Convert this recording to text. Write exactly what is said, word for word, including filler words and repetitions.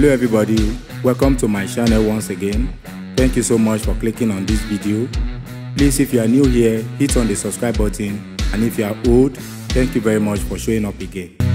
Hello everybody, welcome to my channel once again. Thank you so much for clicking on this video. Please, if you are new here, hit on the subscribe button, and if you are old, thank you very much for showing up again.